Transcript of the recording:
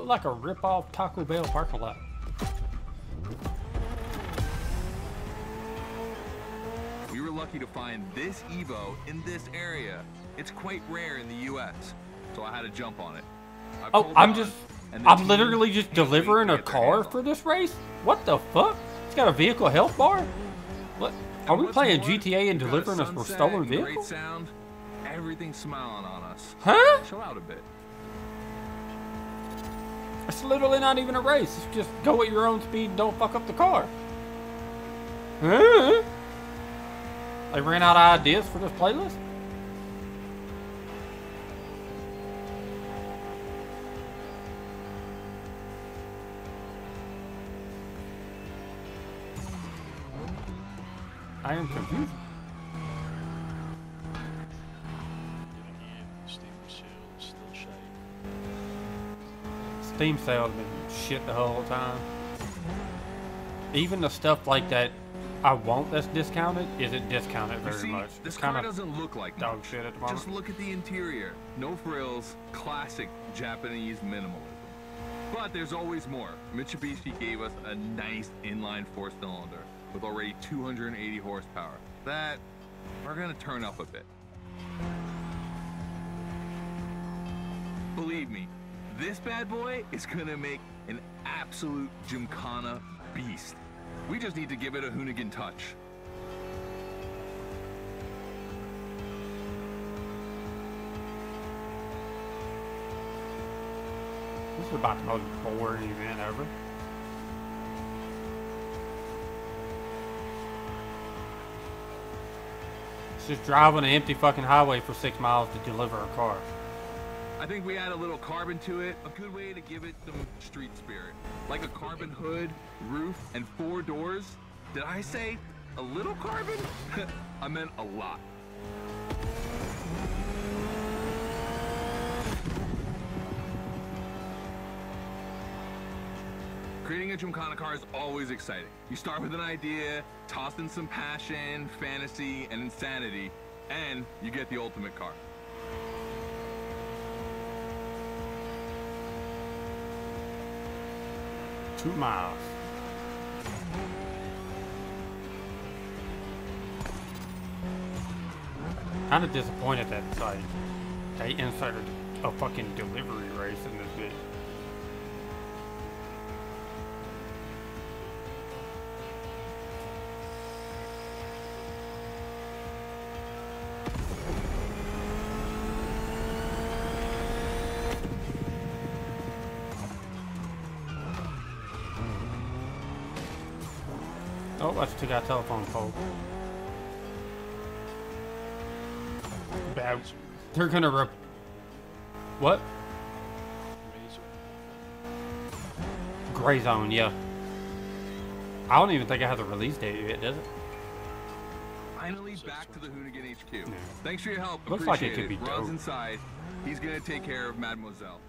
look like a rip-off Taco Bell parking lot. We were lucky to find this Evo in this area. It's quite rare in the US, so I had to jump on it. I'm literally just delivering a car for this race? What the fuck? It's got a vehicle health bar? What? Are we playing GTA and delivering us for stolen vehicles? Everything's smiling on us. Huh? Chill out a bit. It's literally not even a race. It's just go at your own speed and don't fuck up the car. Huh? They ran out of ideas for this playlist? I am confused. Steam sales have been shit the whole time. Even the stuff like that I want that's discounted isn't discounted very much. This car doesn't look like dog shit at the moment. Just look at the interior. No frills, classic Japanese minimalism. But there's always more. Mitsubishi gave us a nice inline four-cylinder with already 280 horsepower. That we're gonna turn up a bit. Believe me, this bad boy is gonna make an absolute Gymkhana beast. We just need to give it a Hoonigan touch. This is about the most boring event ever. It's just driving an empty fucking highway for 6 miles to deliver a car. I think we add a little carbon to it, a good way to give it some street spirit. Like a carbon hood, roof, and four doors. Did I say a little carbon? I meant a lot. Creating a Gymkhana car is always exciting. You start with an idea, toss in some passion, fantasy, and insanity, and you get the ultimate car. Two miles. Kind of disappointed that it's like they inserted a fucking delivery race in this bitch. Oh, I just took our telephone pole. Bad. They're gonna rip. What? Gray zone, yeah. I don't even think I have the release date yet, does it? Finally back to the Hoonigan HQ. Yeah. Thanks for your help. Looks like it could be dope. Ron's inside. He's gonna take care of Mademoiselle.